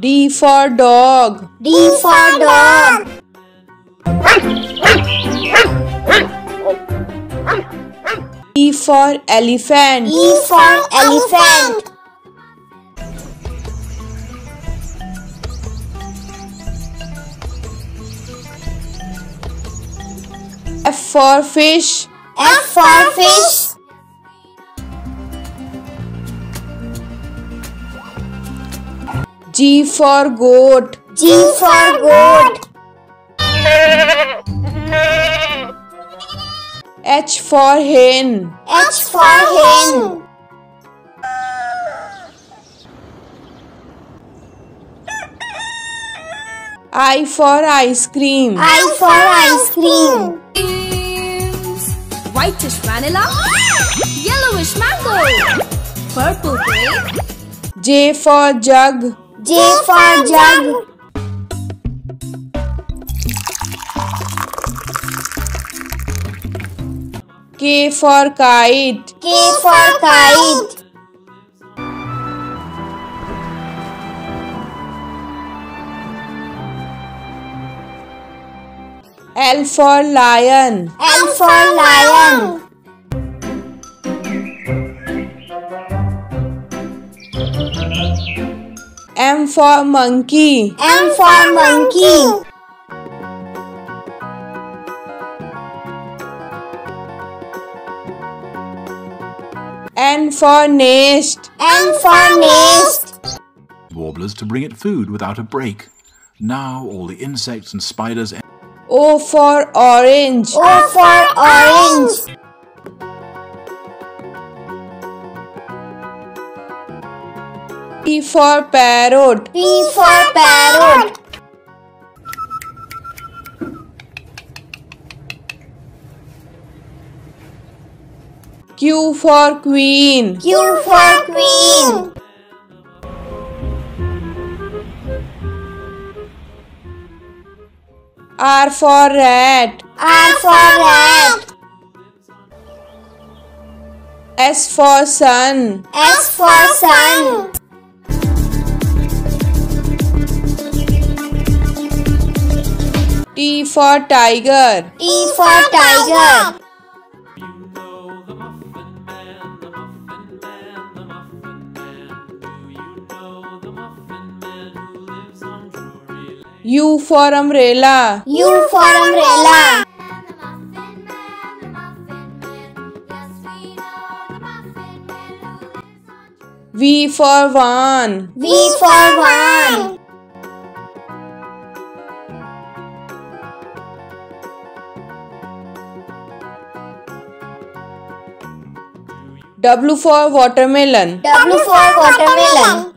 D for dog. D for dog. E for elephant. E for elephant. F for fish. F for fish. G for goat. G for goat. H for hen. H for hen. I for ice cream. I for ice cream. Whitish vanilla, yellowish mango, purple grape. J for jug. J for jug. K for kite. K for kite. L for lion. L for lion. M for monkey. M for monkey. N for nest. N for nest. Warblers to bring it food without a break. Now all the insects and spiders. O for orange. O for orange. P for parrot. P for parrot. Q for queen. Q for queen. R for rat. R for rat. S for sun. S for sun. T for tiger. T for tiger. U for umbrella. U for umbrella. V for van. V for van. W for watermelon. W for watermelon.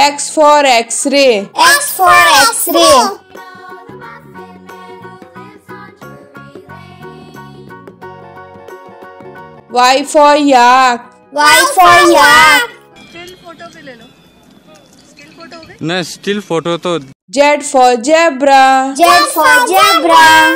X for X-ray. X for X-ray. Y for yak. Y for yak. No, still photo to. Z for zebra. Z for zebra.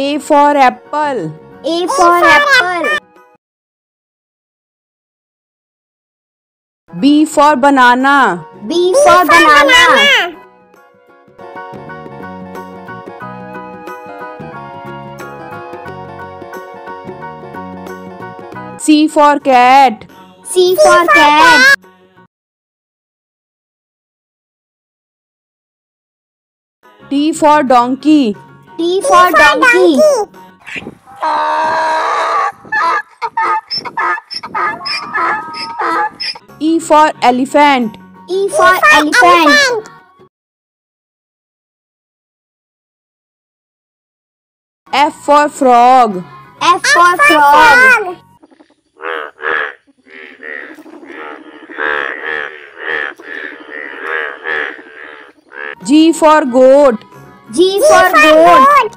A for apple. A for apple. B for banana. B for banana. C for cat. C for cat. D for donkey. D for donkey. E for elephant. E for elephant. F for frog. F for frog. G for goat. G for goat.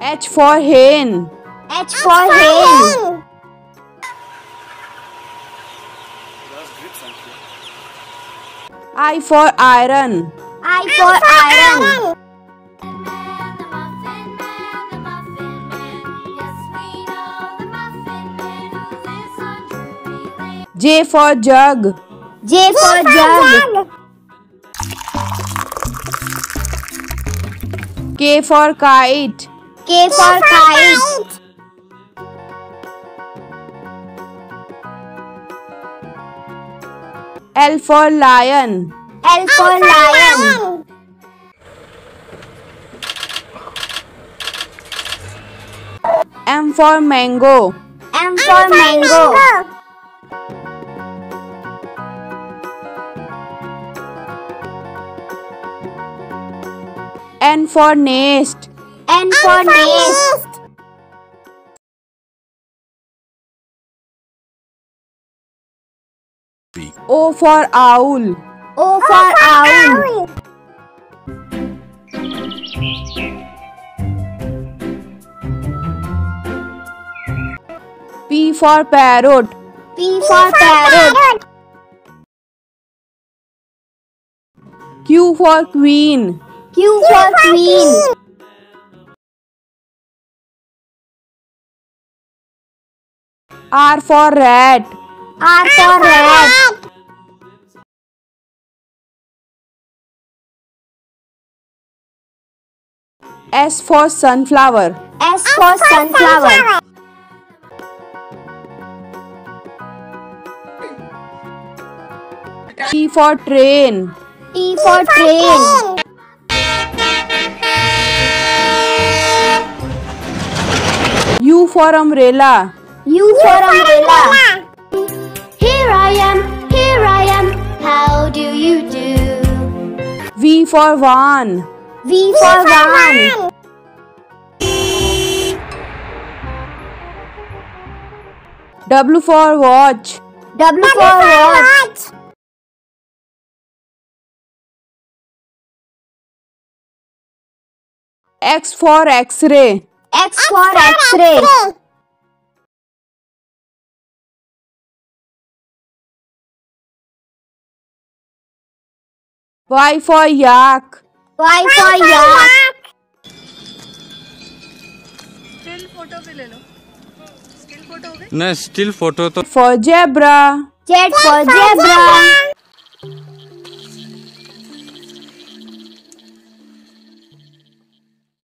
H for hen. H for hen. I for iron. I for iron. J for jug. J for jug. K for kite. K for kite. L for lion. L for lion. M for mango. M for mango. N for nest. N for nest. O for owl. O for owl. P for parrot. P for parrot. Q for queen. Q for queen. R for rat. R for rat. S for sunflower. S for sunflower. T for train. T for train. U for umbrella. U for umbrella. Here I am, how do you do? V for van. V for van. W for watch. W for watch. X for X-ray. X for X-ray. Y for yak. Y for yak. Still photo पे ले लो. Still photo हो गई? नहीं, still photo तो. For zebra. Z for zebra.